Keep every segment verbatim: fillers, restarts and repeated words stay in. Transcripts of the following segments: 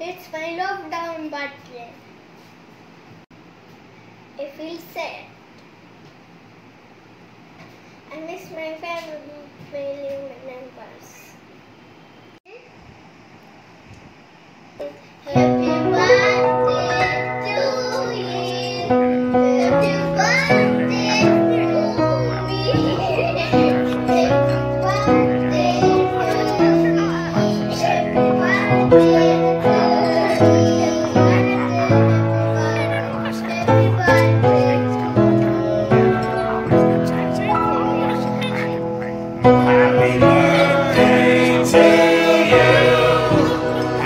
It's my lockdown birthday. I feel sad. I miss my family, family members. Happy birthday to you. Happy birthday to me. Happy birthday to you. Happy birthday to you. Happy birthday to you. Happy birthday, happy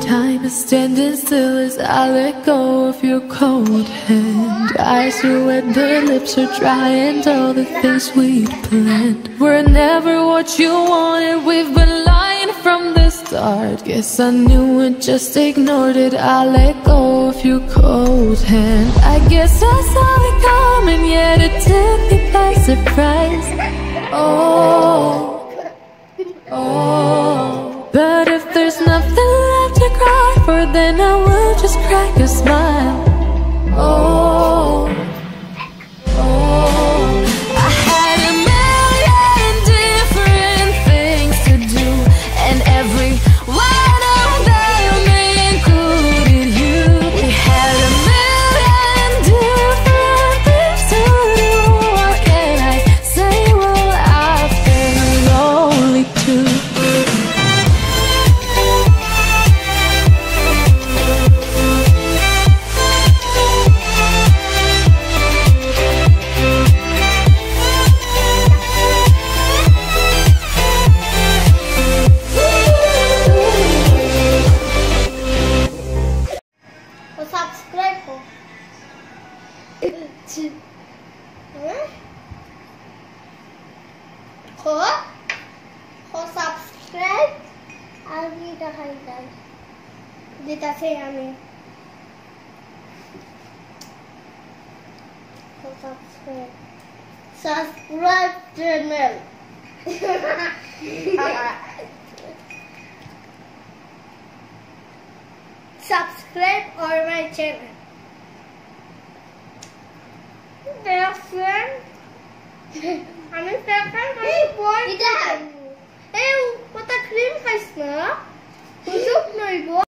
Time is standing still as I let go of your cold hand. Eyes are wet, the lips are dry, and all the things we'd planned were never what you wanted. We've been lying from the start. Guess I knew it, just ignored it. I let go of your cold hand. I guess I saw it coming, yet it took me by surprise. Oh, oh. But if there's nothing left to cry for, then I will just crack a smile. Oh, oh. I had a million different things to do, and every one of them included you. We had a million different things to do. What can I say? Well, I've been lonely too. Subscribe for subscribe I'll be the highlight. Did I say I mean for subscribe subscribe channel. Subscribe on my channel. Dear friend, I'm a friend. Hey, boy. Hey, what a cream has now.